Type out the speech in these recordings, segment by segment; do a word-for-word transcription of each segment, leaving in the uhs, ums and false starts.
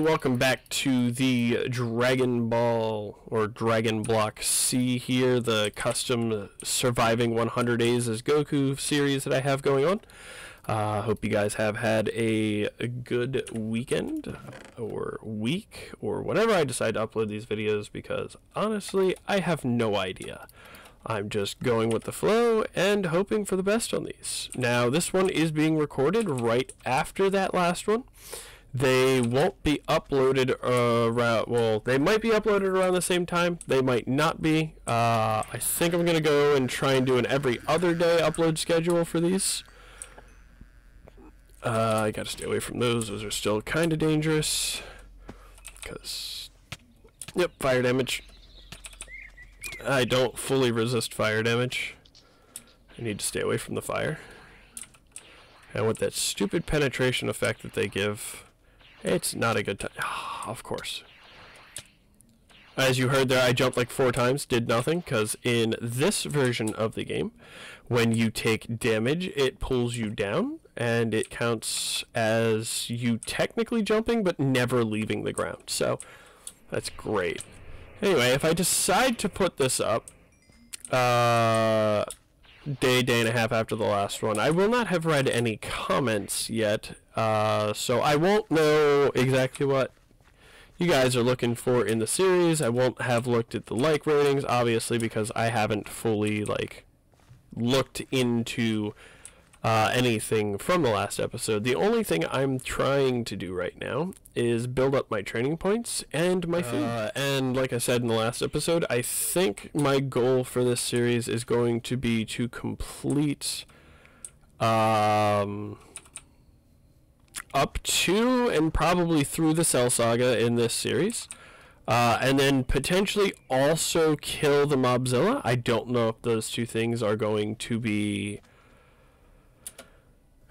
welcome back to the Dragon Ball or Dragon Block C here, the custom surviving one hundred days as Goku series that I have going on. I uh, hope you guys have had a good weekend or week or whenever I decide to upload these videos, because honestly I have no idea. I'm just going with the flow and hoping for the best on these. Now, this one is being recorded right after that last one. They won't be uploaded uh, around, well, they might be uploaded around the same time. They might not be. Uh, I think I'm going to go and try and do an every other day upload schedule for these. Uh, I got to stay away from those. Those are still kind of dangerous. Because, yep, fire damage. I don't fully resist fire damage. I need to stay away from the fire. And with that stupid penetration effect that they give, it's not a good time. Oh, of course. As you heard there, I jumped like four times, did nothing, because in this version of the game, when you take damage, it pulls you down, and it counts as you technically jumping, but never leaving the ground. So, that's great. Anyway, if I decide to put this up, uh, day, day and a half after the last one, I will not have read any comments yet, uh, so I won't know exactly what you guys are looking for in the series. I won't have looked at the like ratings, obviously, because I haven't fully, like, looked into uh, anything from the last episode. The only thing I'm trying to do right now is build up my training points and my food. Uh, and like I said in the last episode, I think my goal for this series is going to be to complete um, up to and probably through the Cell Saga in this series. Uh, and then potentially also kill the Mobzilla. I don't know if those two things are going to be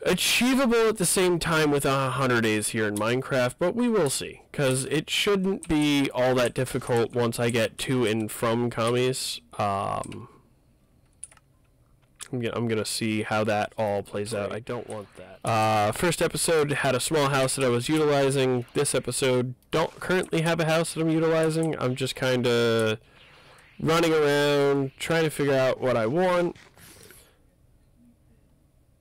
achievable at the same time with one hundred days here in Minecraft, but we will see, because it shouldn't be all that difficult once I get to and from Kami's. Um, I'm going to see how that all plays out. I don't want that. Uh, first episode had a small house that I was utilizing. This episode don't currently have a house that I'm utilizing. I'm just kind of running around trying to figure out what I want.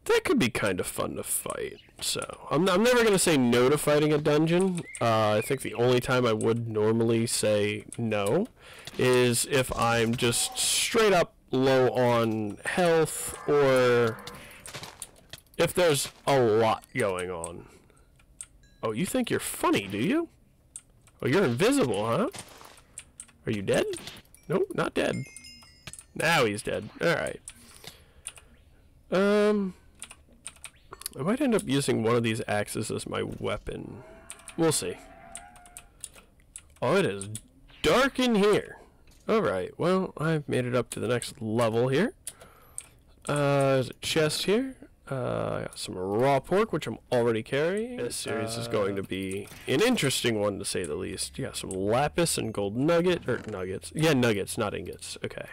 That could be kind of fun to fight, so I'm, I'm never going to say no to fighting a dungeon. Uh, I think the only time I would normally say no is if I'm just straight up low on health or if there's a lot going on. Oh, you think you're funny, do you? Oh, you're invisible, huh? Are you dead? Nope, not dead. Now he's dead. Alright. Um... I might end up using one of these axes as my weapon. We'll see. Oh, it is dark in here. Alright, well, I've made it up to the next level here. Uh, there's a chest here. Uh, I got some raw pork, which I'm already carrying. This series uh, is going to be an interesting one, to say the least. You got some lapis and gold nugget, or nuggets. Yeah, nuggets, not ingots. Okay.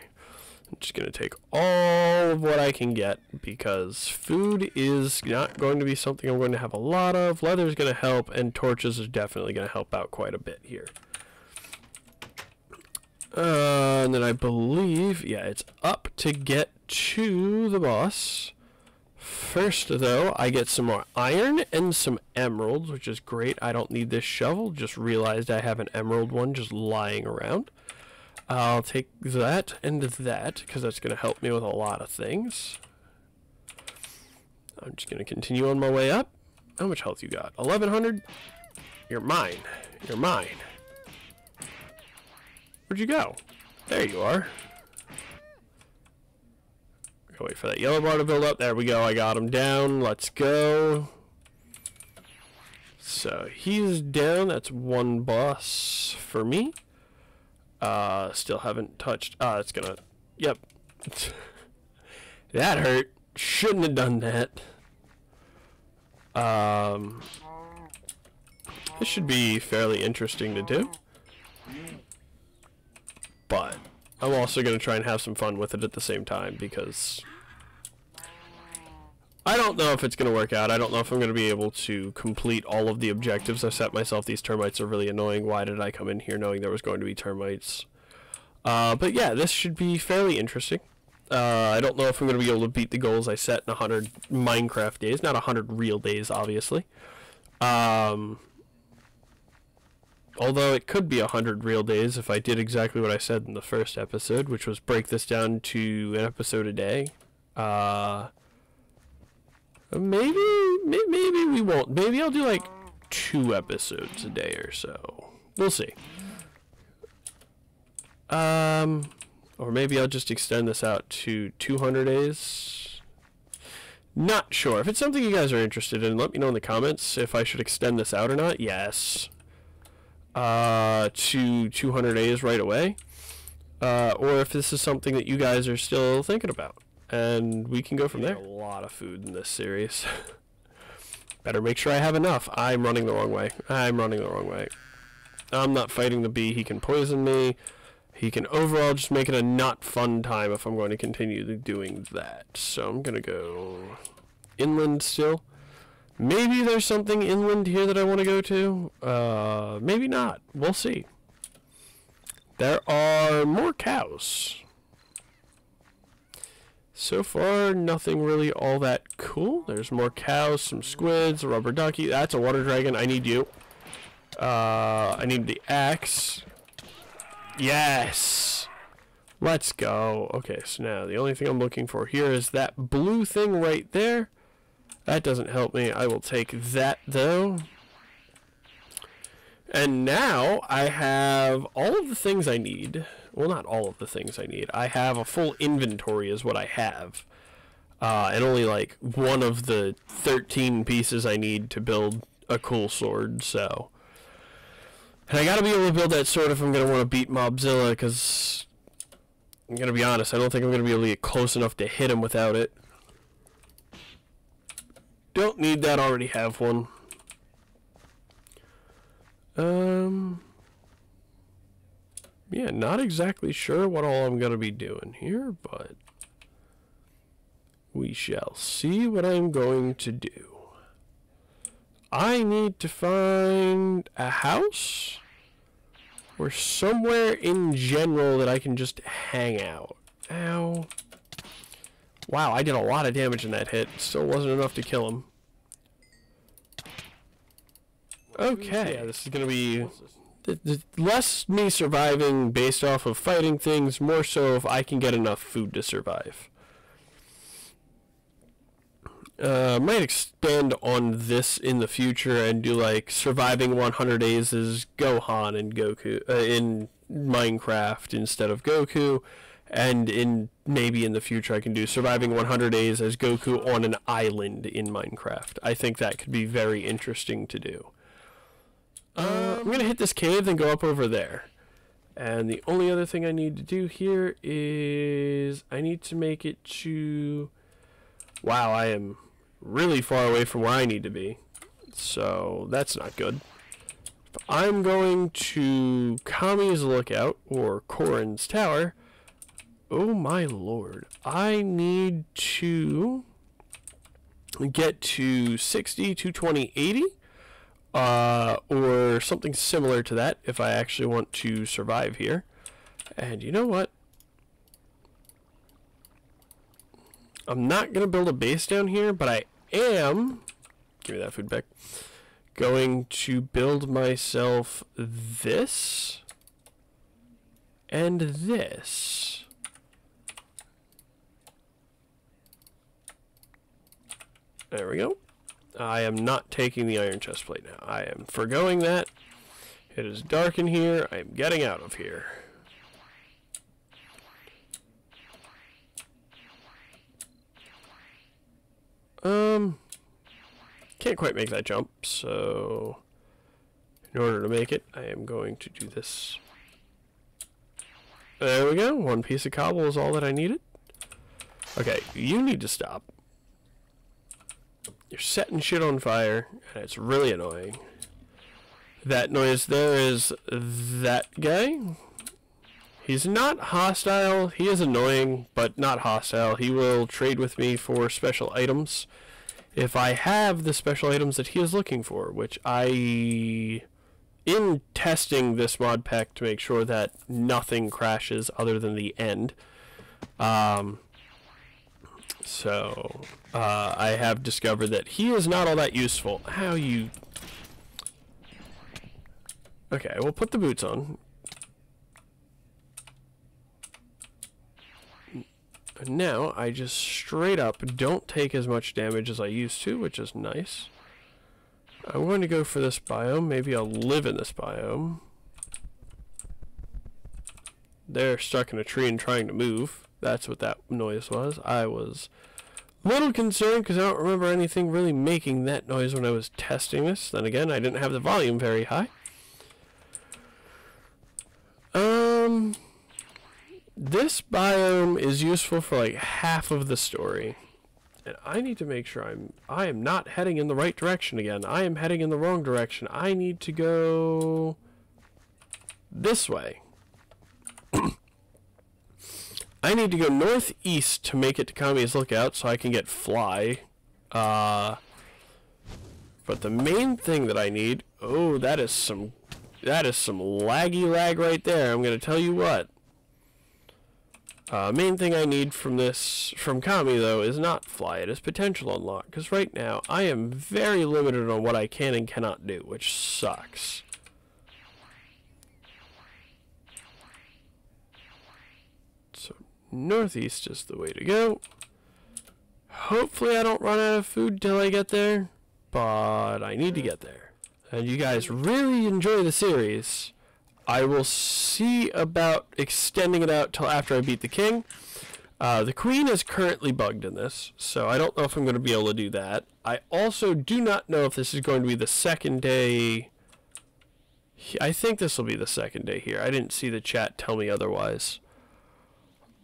I'm just going to take all of what I can get, because food is not going to be something I'm going to have a lot of. Leather is going to help, and torches is definitely going to help out quite a bit here. Uh, and then I believe, yeah, it's up to get to the boss. First, though, I get some more iron and some emeralds, which is great. I don't need this shovel. Just realized I have an emerald one just lying around. I'll take that and that, because that's going to help me with a lot of things. I'm just going to continue on my way up. How much health you got? eleven hundred? You're mine. You're mine. Where'd you go? There you are. Gotta wait for that yellow bar to build up. There we go. I got him down. Let's go. So he's down. That's one boss for me. Uh, still haven't touched. Ah, uh, it's gonna. Yep. That hurt. Shouldn't have done that. Um, this should be fairly interesting to do. But I'm also gonna try and have some fun with it at the same time, because I don't know if it's going to work out. I don't know if I'm going to be able to complete all of the objectives I've set myself. These termites are really annoying. Why did I come in here knowing there was going to be termites? Uh, but yeah, this should be fairly interesting. Uh, I don't know if I'm going to be able to beat the goals I set in one hundred Minecraft days. Not one hundred real days, obviously. Um, although it could be one hundred real days if I did exactly what I said in the first episode, which was break this down to an episode a day. Uh... Maybe, maybe we won't. Maybe I'll do like two episodes a day or so. We'll see. Um, or maybe I'll just extend this out to two hundred days. Not sure. If it's something you guys are interested in, let me know in the comments if I should extend this out or not. Yes. Uh, to two hundred days right away. Uh, or if this is something that you guys are still thinking about. And we can go from there. A lot of food in this series. Better make sure I have enough. I'm running the wrong way. I'm running the wrong way. I'm not fighting the bee. He can poison me. He can overall just make it a not fun time if I'm going to continue doing that. So I'm going to go inland still. Maybe there's something inland here that I want to go to. Uh, maybe not. We'll see. There are more cows. So far, nothing really all that cool. There's more cows, some squids, a rubber ducky. That's a water dragon. I need you. Uh, I need the axe. Yes! Let's go. Okay, so now the only thing I'm looking for here is that blue thing right there. That doesn't help me. I will take that, though. And now I have all of the things I need. Well, not all of the things I need. I have a full inventory is what I have. Uh, and only like one of the thirteen pieces I need to build a cool sword, so. And I gotta be able to build that sword if I'm gonna want to beat Mobzilla, because I'm gonna be honest, I don't think I'm gonna be able to get close enough to hit him without it. Don't need that, already have one. Um... Yeah, not exactly sure what all I'm going to be doing here, but we shall see what I'm going to do. I need to find a house or somewhere in general that I can just hang out. Ow. Wow, I did a lot of damage in that hit. Still wasn't enough to kill him. Okay, yeah, this is going to be... The, the less me surviving based off of fighting things, more so if I can get enough food to survive. Uh, might expand on this in the future and do like surviving one hundred days as Gohan and Goku uh, in Minecraft instead of Goku, and in maybe in the future I can do surviving one hundred days as Goku on an island in Minecraft. I think that could be very interesting to do. Uh, I'm going to hit this cave, then go up over there. And the only other thing I need to do here is... I need to make it to... Wow, I am really far away from where I need to be. So, that's not good. But I'm going to Kami's Lookout, or Korin's Tower. Oh my lord. I need to get to sixty, two twenty, eighty. Uh, or something similar to that if I actually want to survive here. And you know what? I'm not going to build a base down here, but I am... Give me that food back. Going to build myself this. And this. There we go. I am not taking the iron chest plate now. I am forgoing that. It is dark in here. I am getting out of here. Um, can't quite make that jump, so in order to make it, I am going to do this. There we go. One piece of cobble is all that I needed. Okay, you need to stop. You're setting shit on fire, and it's really annoying. That noise there is that guy. He's not hostile. He is annoying, but not hostile. He will trade with me for special items. if I have the special items that he is looking for, which I... in testing this mod pack to make sure that nothing crashes other than the end. Um, so, uh, I have discovered that he is not all that useful. How you... Okay, we'll put the boots on. And now, I just straight up don't take as much damage as I used to, which is nice. I'm going to go for this biome. Maybe I'll live in this biome. They're stuck in a tree and trying to move. That's what that noise was. I was a little concerned because I don't remember anything really making that noise when I was testing this. Then again, I didn't have the volume very high. Um, this biome is useful for like half of the story. And I need to make sure I'm... I am not heading in the right direction again. I am heading in the wrong direction. I need to go... this way. I need to go northeast to make it to Kami's Lookout so I can get fly. Uh, but the main thing that I need... Oh, that is some... That is some laggy lag right there. I'm going to tell you what. Uh, main thing I need from this, from Kame though, is not fly, it is potential unlock, because right now I am very limited on what I can and cannot do, which sucks. So northeast is the way to go. Hopefully I don't run out of food till I get there, but I need to get there. And you guys really enjoy the series. I will see about extending it out till after I beat the king. Uh, the queen is currently bugged in this, so I don't know if I'm going to be able to do that. I also do not know if this is going to be the second day. I think this will be the second day here. I didn't see the chat tell me otherwise.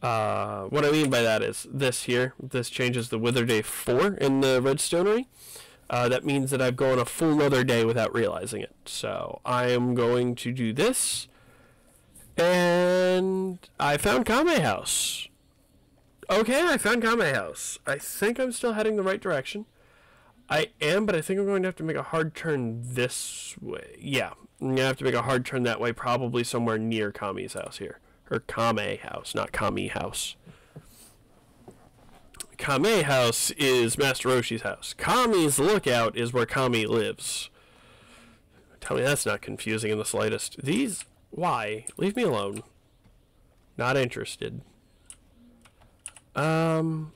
Uh, what I mean by that is this here. This changes the wither day four in the redstonery. Uh, that means that I've gone a full other day without realizing it. So I am going to do this. And I found Kame House. Okay, I found Kame House. I think I'm still heading the right direction. I am, but I think I'm going to have to make a hard turn this way. Yeah, I'm going to have to make a hard turn that way, probably somewhere near Kami's house here. Or Kame House, not Kami House. Kame House is Master Roshi's house. Kami's Lookout is where Kame lives. Tell me that's not confusing in the slightest. These... Why? Leave me alone. Not interested. Um...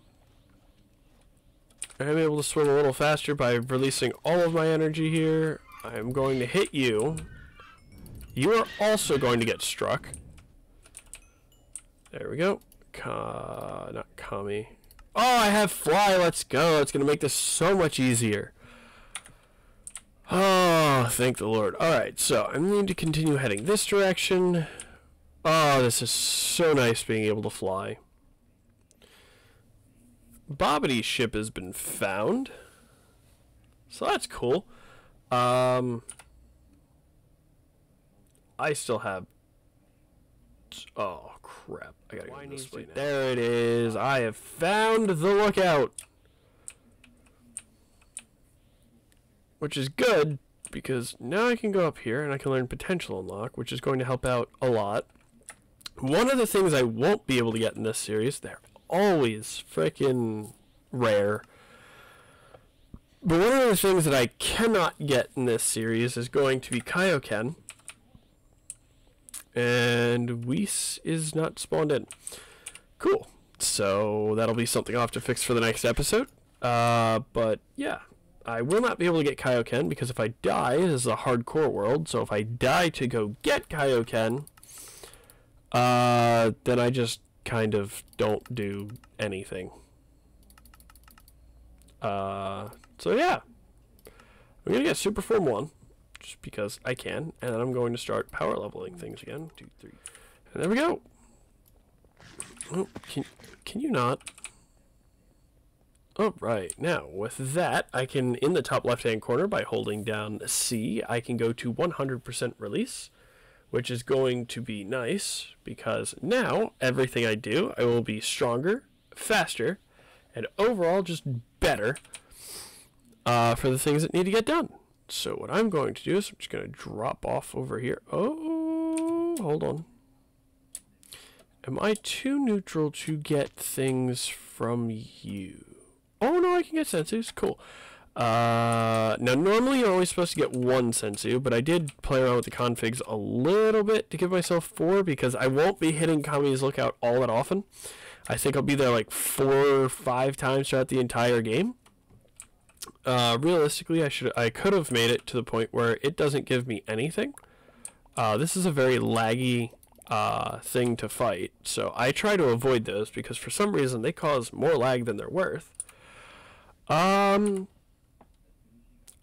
I'm able to swim a little faster by releasing all of my energy here. I'm going to hit you. You are also going to get struck. There we go. Ka... not Kami... Oh, I have fly. Let's go. It's going to make this so much easier. Oh, thank the Lord. All right, so I need to continue heading this direction. Oh, this is so nice being able to fly. Bobbity's ship has been found. So that's cool. Um, I still have... Oh, crap. I gotta go this way now. There it is. I have found the lookout. Which is good, because now I can go up here and I can learn potential unlock, which is going to help out a lot. One of the things I won't be able to get in this series, they're always freaking rare. But one of the things that I cannot get in this series is going to be Kaioken. And Whis is not spawned in. Cool. So that'll be something I'll have to fix for the next episode. Uh, but yeah, I will not be able to get Kaioken because if I die, this is a hardcore world. So if I die to go get Kaioken, uh, then I just kind of don't do anything. Uh, so yeah, I'm going to get Super Form one. Just because I can, and then I'm going to start power leveling things again. Two, three, and there we go. Oh, can, can you not? All right, now with that, I can, in the top left-hand corner, by holding down C, I can go to one hundred percent release, which is going to be nice because now everything I do, I will be stronger, faster, and overall just better. uh, for the things that need to get done. So what I'm going to do is I'm just going to drop off over here. Oh, hold on. Am I too neutral to get things from you? Oh, no, I can get Sensus. Cool. Uh, now, normally you're only supposed to get one Sensu, but I did play around with the configs a little bit to give myself four, because I won't be hitting Kami's Lookout all that often. I think I'll be there like four or five times throughout the entire game. Uh, realistically, I should I could have made it to the point where it doesn't give me anything. Uh, this is a very laggy uh, thing to fight, so I try to avoid those because for some reason they cause more lag than they're worth. Um,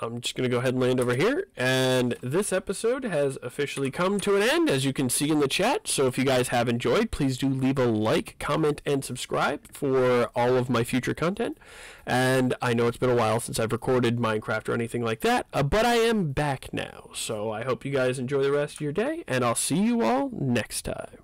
I'm just going to go ahead and land over here, and this episode has officially come to an end, as you can see in the chat. So if you guys have enjoyed, please do leave a like, comment, and subscribe for all of my future content. And I know it's been a while since I've recorded Minecraft or anything like that, uh, but I am back now. So I hope you guys enjoy the rest of your day, and I'll see you all next time.